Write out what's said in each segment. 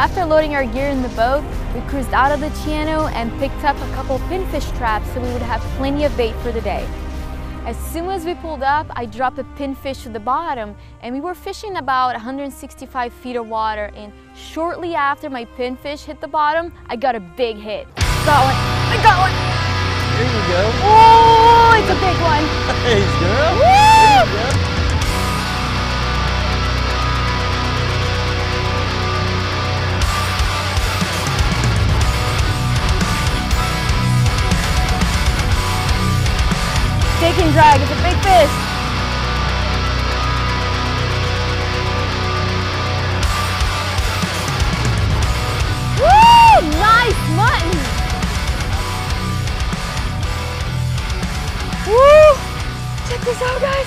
after loading our gear in the boat, we cruised out of the channel and picked up a couple pinfish traps so we would have plenty of bait for the day. As soon as we pulled up, I dropped a pinfish to the bottom and we were fishing about 165 feet of water, and shortly after my pinfish hit the bottom, I got a big hit. Got one, I got one! There you go. Oh, it's a big one. Nice, girl. Woo! There you go. Take and drag, it's a big fish. Woo! Nice mutton! Woo! Check this out, guys.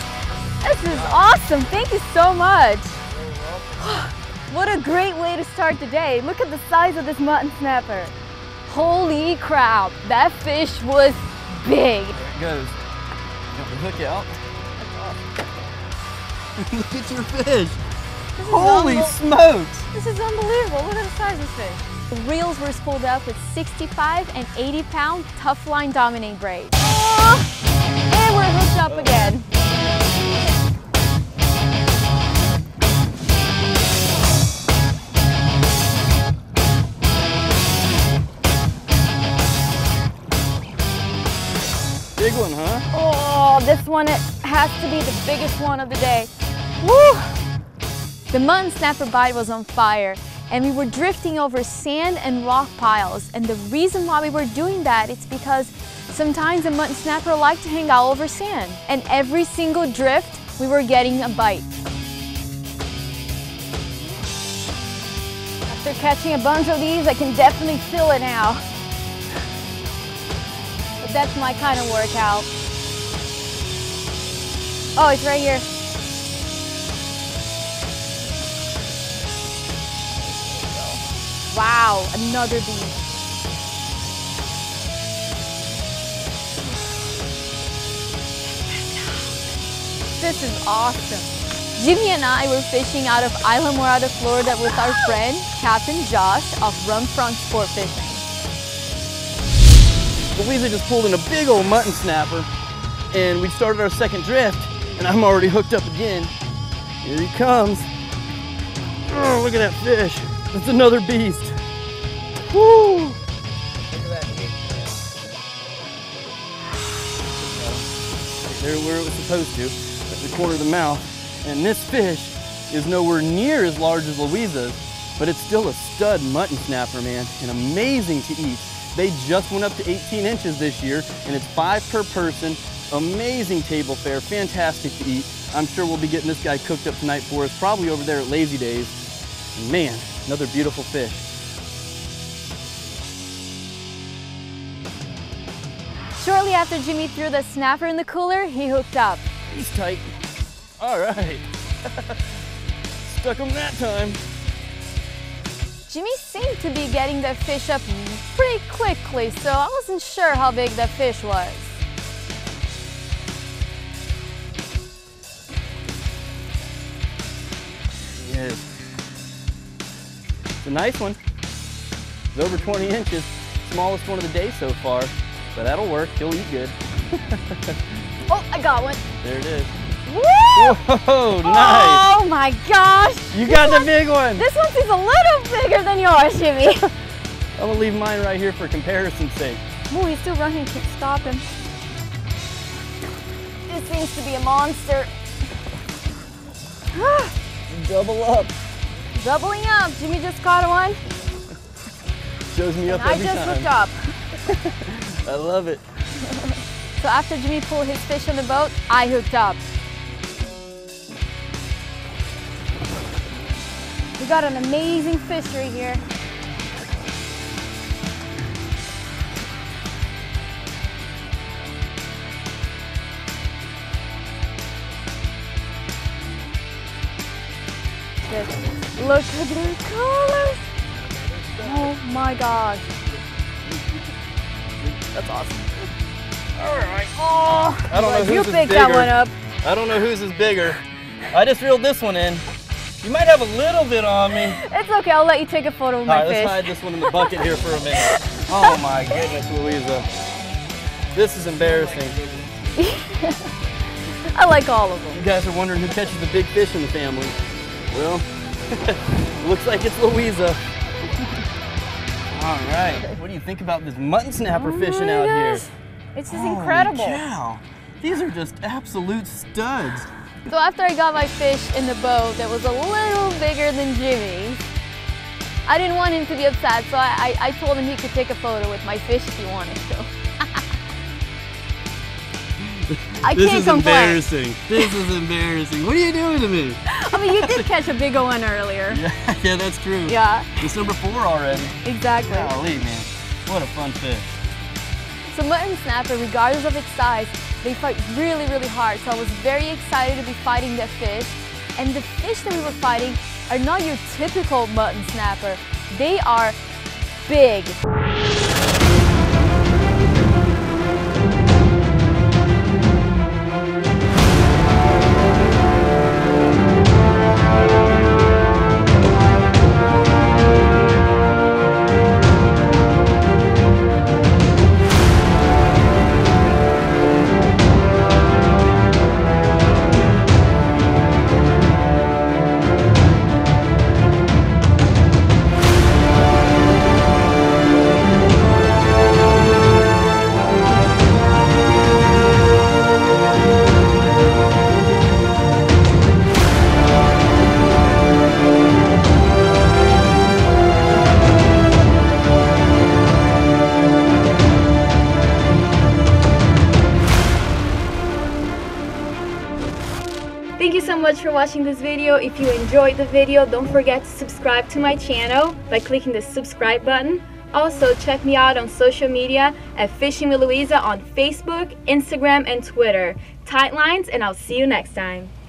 This is awesome. Thank you so much. You're welcome. What a great way to start the day. Look at the size of this mutton snapper. Holy crap, that fish was big. There it goes. Got the hook out. Look at your fish. Holy smokes. This is unbelievable. Look at the size of this fish. The reels were spooled up with 65 and 80 pound tough line dominate braid. Oh, and we're hooked up again. Big one, huh? Oh, this one has to be the biggest one of the day. Woo! The mutton snapper bite was on fire, and we were drifting over sand and rock piles. And the reason why we were doing that is because sometimes a mutton snapper liked to hang out over sand. And every single drift, we were getting a bite. After catching a bunch of these, I can definitely feel it now. That's my kind of workout. Oh, it's right here. Wow, another beast. This is awesome. Jimmy and I were fishing out of Isla Morada, Florida with our friend, Captain Josh of Rumfront Sportfishing. Luiza just pulled in a big old mutton snapper, and we started our second drift, and I'm already hooked up again. Here he comes. Oh, look at that fish. That's another beast. Woo! Look at that. Right there where it was supposed to, at the corner of the mouth. And this fish is nowhere near as large as Luiza's, but it's still a stud mutton snapper, man, and amazing to eat. They just went up to 18 inches this year, and it's 5 per person. Amazing table fare, fantastic to eat. I'm sure we'll be getting this guy cooked up tonight for us, probably over there at Lazy Days. Man, another beautiful fish. Shortly after Jimmy threw the snapper in the cooler, he hooked up. He's tight. All right. Stuck him that time. Jimmy seemed to be getting that fish up pretty quickly, so I wasn't sure how big that fish was. Yes. It's a nice one. It's over 20 inches. Smallest one of the day so far, but that'll work. He'll eat good. Oh, I got one. There it is. Woo! Whoa, nice! Oh my gosh! You got the big one! This one is a little bigger than yours, Jimmy. I'm gonna leave mine right here for comparison's sake. Oh, he's still running, can't stop him. This seems to be a monster. Double up. Doubling up. Jimmy just caught one. Shows me and up every time. I just hooked up. I love it. So after Jimmy pulled his fish on the boat, I hooked up. We got an amazing fishery here. Just look at these colors. Oh my gosh. That's awesome. All right. Oh, I don't know whose is bigger. You picked that one up. I don't know whose is bigger. I just reeled this one in. You might have a little bit on me. It's okay, I'll let you take a photo of my fish. All right, let's hide this one in the bucket here for a minute. Oh my goodness, Luiza. This is embarrassing. I like all of them. You guys are wondering who catches the big fish in the family. Well, looks like it's Luiza. All right, what do you think about this mutton snapper fishing out here? It's just incredible. Holy cow. These are just absolute studs. So after I got my fish in the boat that was a little bigger than Jimmy's, I didn't want him to be upset, so I told him he could take a photo with my fish if he wanted to. I can't complain. This is embarrassing. This is embarrassing. What are you doing to me? I mean, you did catch a big one earlier. Yeah, that's true. Yeah. It's number 4 already. Exactly. Golly, man. What a fun fish. So mutton snapper, regardless of its size, they fight really, really hard. So I was very excited to be fighting that fish. And the fish that we were fighting are not your typical mutton snapper. They are big. Thank you so much for watching this video. If you enjoyed the video, don't forget to subscribe to my channel by clicking the subscribe button. Also, check me out on social media at Fishing with Luiza on Facebook, Instagram, and Twitter. Tight lines, and I'll see you next time.